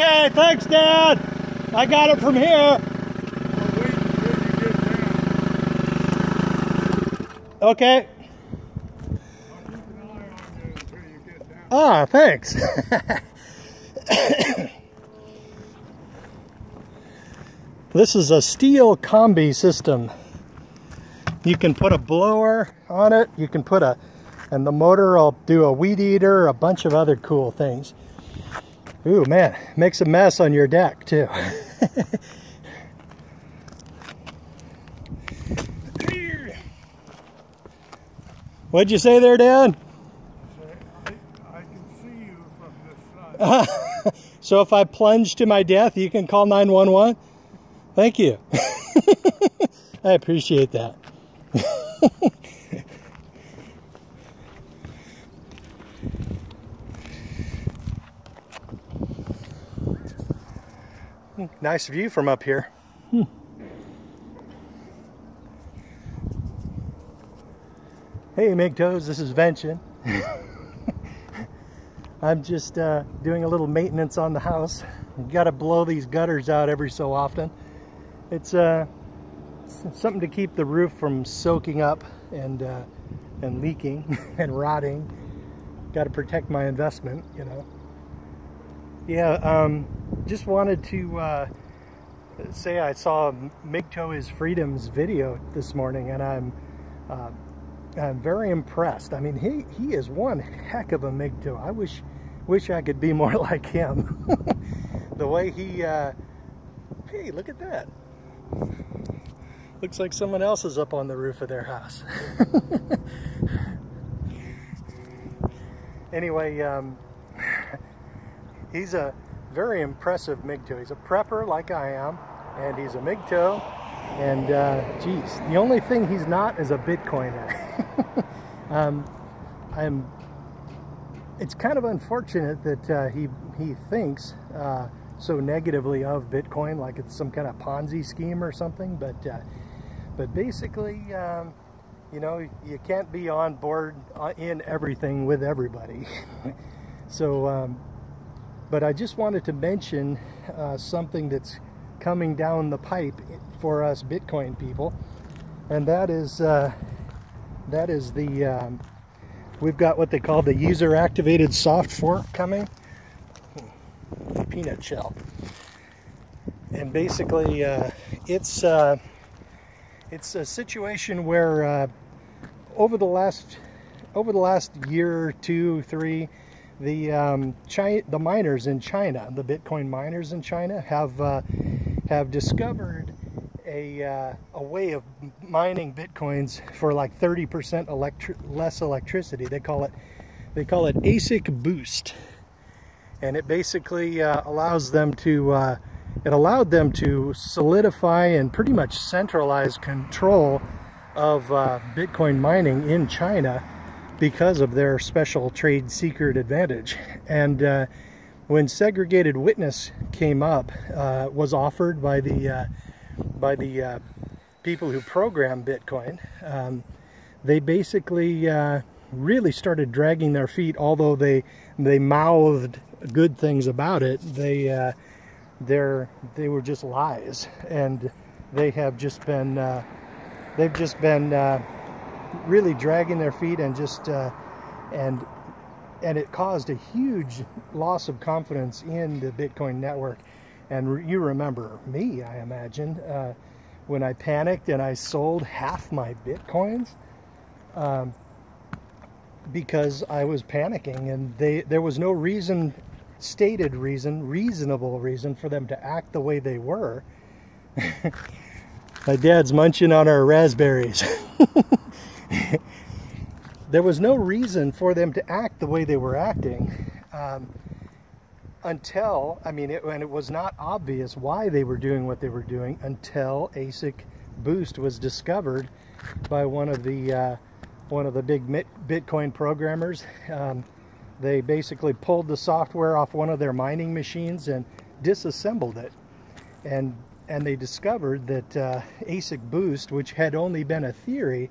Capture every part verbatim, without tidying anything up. Okay, thanks, Dad. I got it from here. Okay. Ah, oh, thanks. This is a steel combi system. You can put a blower on it. You can put a, and the motor will do a weed eater, a bunch of other cool things. Ooh, man, makes a mess on your deck too. What'd you say there, Dad? I, I can see you from this side. Uh, so if I plunge to my death, you can call nine one one? Thank you. I appreciate that. Nice view from up here. Hmm. Hey M G T O Ws, this is Vention. I'm just uh, doing a little maintenance on the house. You've got to blow these gutters out every so often. It's uh, something to keep the roof from soaking up and, uh, and leaking and rotting. Got to protect my investment, you know. Yeah, um, just wanted to uh, say I saw M G T O W His Freedom's video this morning, and I'm uh, I'm very impressed. I mean, he he is one heck of a M G T O W. I wish wish I could be more like him. The way he, uh, hey, look at that. Looks like someone else is up on the roof of their house. Anyway, um, he's a very impressive M G T O W. He's a prepper like I am, and he's a M G T O W, and uh, geez, the only thing he's not is a Bitcoiner. um, I'm, it's kind of unfortunate that uh, he, he thinks uh, so negatively of Bitcoin, like it's some kind of Ponzi scheme or something, but, uh, but basically, um, you know, you can't be on board in everything with everybody. So, um, but I just wanted to mention uh, something that's coming down the pipe for us Bitcoin people, and that is uh, that is the um, we've got what they call the user-activated soft fork coming, peanut shell, and basically uh, it's uh, it's a situation where uh, over the last over the last year, two, three. The um, China, the miners in China, the Bitcoin miners in China, have uh, have discovered a uh, a way of mining bitcoins for like thirty percent electri less electricity. They call it they call it ASIC Boost, and it basically uh, allows them to uh, it allowed them to solidify and pretty much centralize control of uh, Bitcoin mining in China, because of their special trade secret advantage. And uh, when Segregated Witness came up, uh, was offered by the uh, by the uh, people who program Bitcoin, um, they basically uh, really started dragging their feet. Although they they mouthed good things about it, they uh, they're they were just lies, and they have just been uh, they've just been. Uh, really dragging their feet, and just uh, and and it caused a huge loss of confidence in the Bitcoin network. And re you remember me, I imagine, uh, when I panicked and I sold half my Bitcoins um, because I was panicking, and they there was no reason, stated reason, reasonable reason for them to act the way they were. My dad's munching on our raspberries. There was no reason for them to act the way they were acting um, until, I mean, it, and it was not obvious why they were doing what they were doing until ASIC Boost was discovered by one of the uh, one of the big Bitcoin programmers. Um, they basically pulled the software off one of their mining machines and disassembled it, and and they discovered that uh, ASIC Boost, which had only been a theory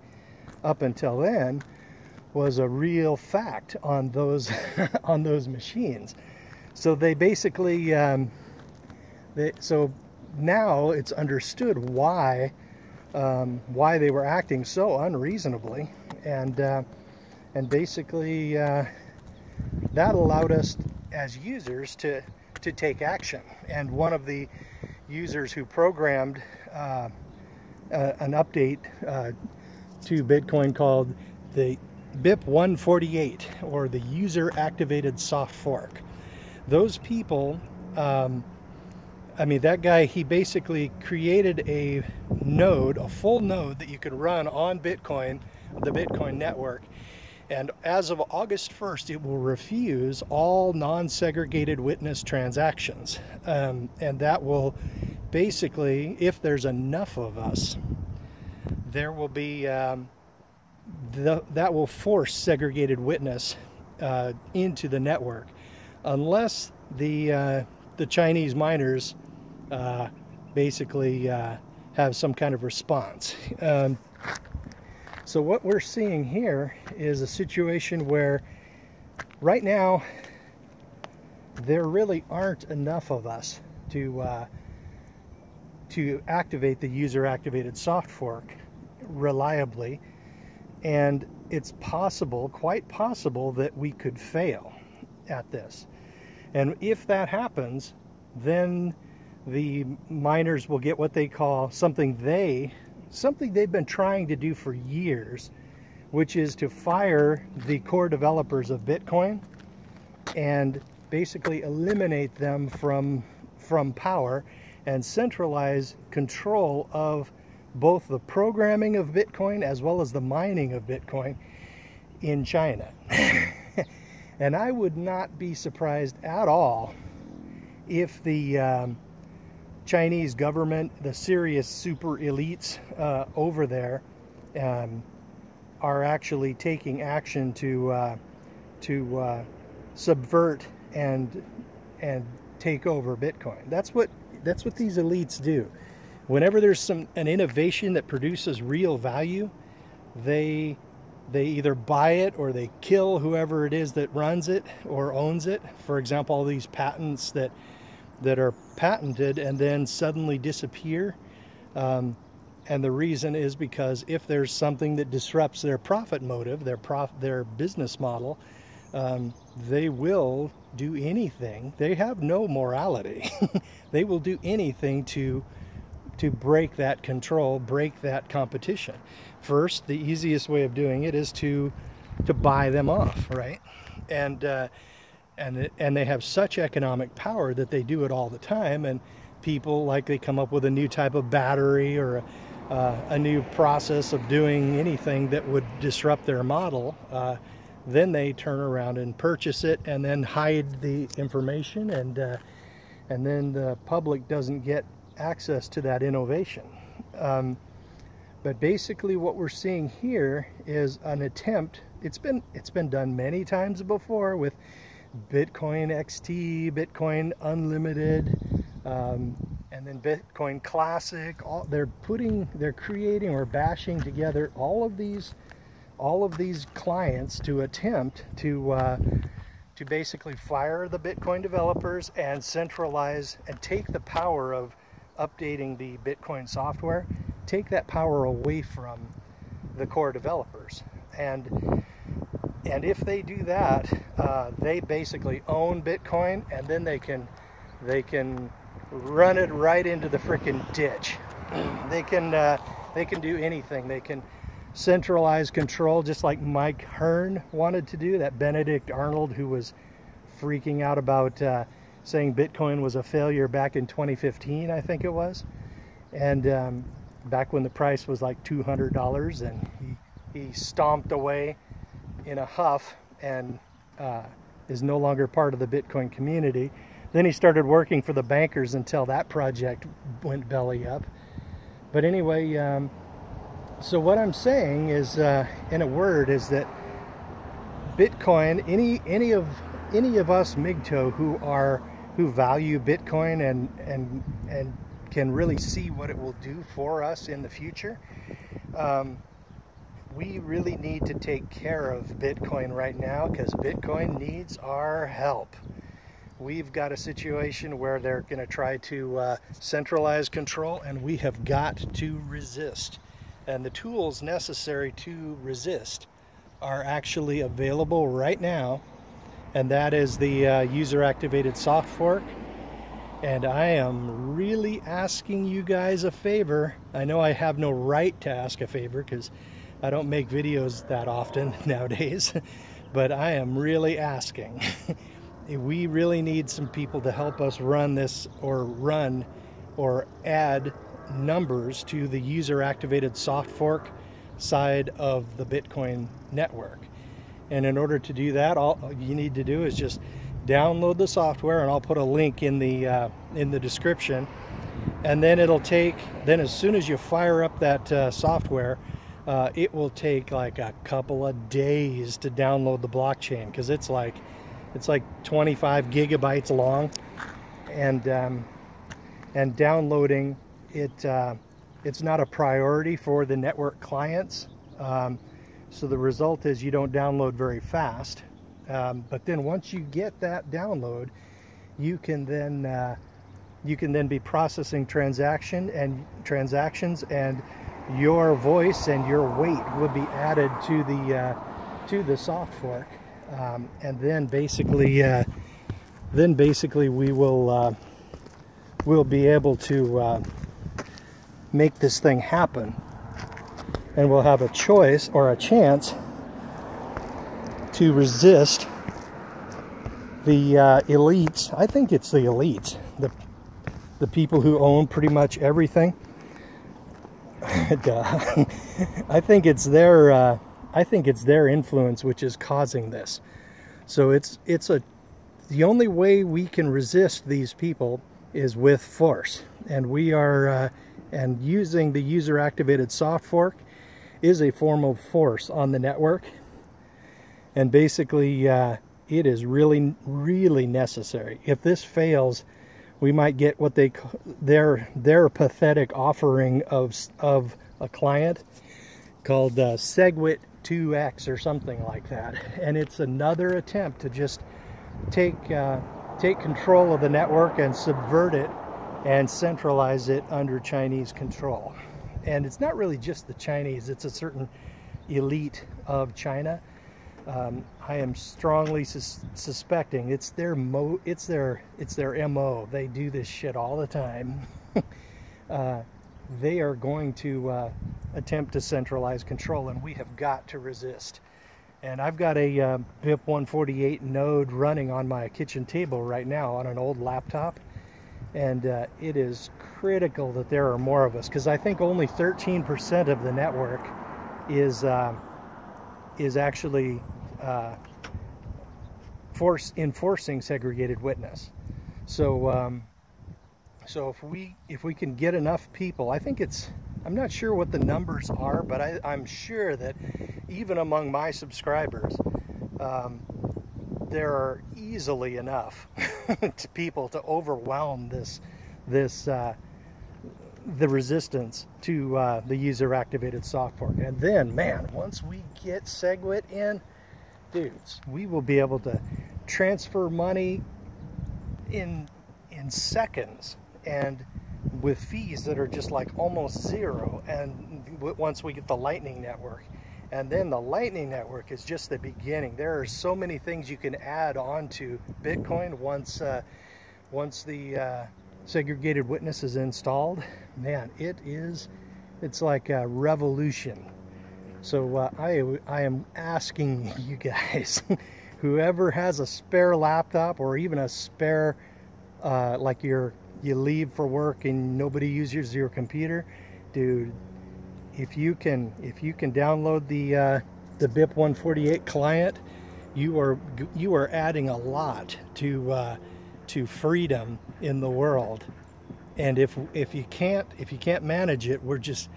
up until then, was a real fact on those on those machines. So they basically, um, they, so now it's understood why um, why they were acting so unreasonably, and uh, and basically uh, that allowed us as users to to take action. And one of the users who programmed uh, uh, an update uh, to Bitcoin called the B I P one forty-eight, or the User Activated Soft Fork. Those people, um, I mean, that guy, he basically created a node, a full node that you could run on Bitcoin, the Bitcoin network. And as of August first, it will refuse all non-segregated witness transactions. Um, and that will basically, if there's enough of us, there will be, um, the, that will force segregated witness uh, into the network. Unless the, uh, the Chinese miners uh, basically uh, have some kind of response. Um, so what we're seeing here is a situation where right now there really aren't enough of us to, uh, to activate the user-activated soft fork reliably, and it's possible, quite possible, that we could fail at this. And if that happens, then the miners will get what they call something they, something they've been trying to do for years, which is to fire the core developers of Bitcoin and basically eliminate them from, from power and centralize control of both the programming of Bitcoin as well as the mining of Bitcoin in China. And I would not be surprised at all if the um, Chinese government, the serious super elites uh, over there, um, are actually taking action to uh, to uh, subvert and and take over Bitcoin. That's what that's what these elites do. Whenever there's some an innovation that produces real value, they. They either buy it or they kill whoever it is that runs it or owns it. For example, all these patents that that are patented and then suddenly disappear. Um, and the reason is because if there's something that disrupts their profit motive, their prof, their business model, um, they will do anything. They have no morality. They will do anything to to break that control, break that competition. First, the easiest way of doing it is to to buy them off, right? And uh, and and they have such economic power that they do it all the time. And people, like, they come up with a new type of battery or a, uh, a new process of doing anything that would disrupt their model. Uh, then they turn around and purchase it, and then hide the information, and uh, and then the public doesn't get access to that innovation. Um, but basically what we're seeing here is an attempt. It's been it's been done many times before with Bitcoin X T, Bitcoin Unlimited, um, and then Bitcoin Classic. All, they're putting, they're creating or bashing together all of these, all of these clients to attempt to uh, to basically fire the Bitcoin developers and centralize and take the power of updating the Bitcoin software, take that power away from the core developers. And and if they do that, uh, they basically own Bitcoin, and then they can they can run it right into the frickin' ditch. They can uh, they can do anything. They can centralize control, just like Mike Hearn wanted to do, that Benedict Arnold who was freaking out about uh, saying Bitcoin was a failure back in twenty fifteen, I think it was, and um, back when the price was like two hundred dollars, and he, he stomped away in a huff and uh, is no longer part of the Bitcoin community. Then he started working for the bankers until that project went belly up. But anyway, um, so what I'm saying is, uh, in a word, is that Bitcoin, any, any, of, any of us M G T O W who are who value Bitcoin and and and can really see what it will do for us in the future, um, we really need to take care of Bitcoin right now, because Bitcoin needs our help. we've got a situation where they're going to try to uh, centralize control, and we have got to resist. And the tools necessary to resist are actually available right now, and that is the uh, user-activated soft fork. And I am really asking you guys a favor. I know I have no right to ask a favor because I don't make videos that often nowadays, but I am really asking. We really need some people to help us run this or run or add numbers to the user-activated soft fork side of the Bitcoin network. And in order to do that, all you need to do is just download the software, and I'll put a link in the uh, in the description. And then it'll take, then as soon as you fire up that uh, software, uh, it will take like a couple of days to download the blockchain, because it's like it's like twenty-five gigabytes long, and um, and downloading it uh, it's not a priority for the network clients. Um, so the result is you don't download very fast. Um, but then once you get that download, you can then uh, you can then be processing transaction and transactions, and your voice and your weight will be added to the uh, to the soft fork, um, and then basically uh, then basically we will uh, we'll be able to uh, make this thing happen, and we'll have a choice or a chance to resist the uh, elites. I think it's the elites, the the people who own pretty much everything. Duh. I think it's their uh, I think it's their influence which is causing this. So it's it's a the only way we can resist these people is with force, and we are uh, and using the user-activated soft fork is a form of force on the network. And basically, uh, it is really, really necessary. If this fails, we might get what they their their pathetic offering of of a client called uh, Segwit two X or something like that. And it's another attempt to just take uh, take control of the network and subvert it and centralize it under Chinese control. And it's not really just the Chinese; it's a certain elite of China. Um, I am strongly sus suspecting it's their mo it's their it's their M O. They do this shit all the time. uh, they are going to uh, attempt to centralize control, and we have got to resist. And I've got a uh, B I P one forty-eight node running on my kitchen table right now on an old laptop, and uh, it is critical that there are more of us, because I think only thirteen percent of the network is uh, is actually Uh, force enforcing segregated witness. So, um, so if we if we can get enough people, I think it's I'm not sure what the numbers are, but I, I'm sure that even among my subscribers, um, there are easily enough to people to overwhelm this this uh, the resistance to uh, the user-activated soft fork. And then, man, once we get Segwit in, dudes, we will be able to transfer money in in seconds, and with fees that are just like almost zero. And once we get the Lightning Network, and then the Lightning Network is just the beginning. There are so many things you can add on to Bitcoin once uh, once the uh, segregated witness is installed. Man, it is it's like a revolution. So uh, I, I am asking you guys, whoever has a spare laptop, or even a spare, uh, like you're, you leave for work and nobody uses your computer, dude, if you can, if you can download the, uh, the B I P one forty-eight client, you are, you are adding a lot to, uh, to freedom in the world. And if, if you can't, if you can't manage it, we're just,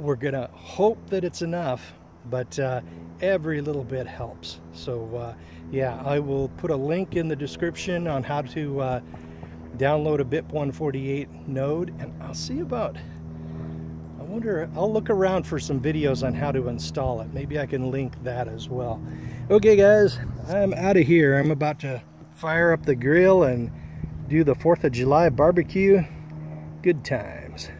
we're gonna hope that it's enough, but uh, every little bit helps. So uh, yeah, I will put a link in the description on how to uh, download a B I P one forty-eight node, and I'll see about, I wonder, I'll look around for some videos on how to install it. Maybe I can link that as well. Okay guys, I'm out of here. I'm about to fire up the grill and do the fourth of July barbecue. Good times.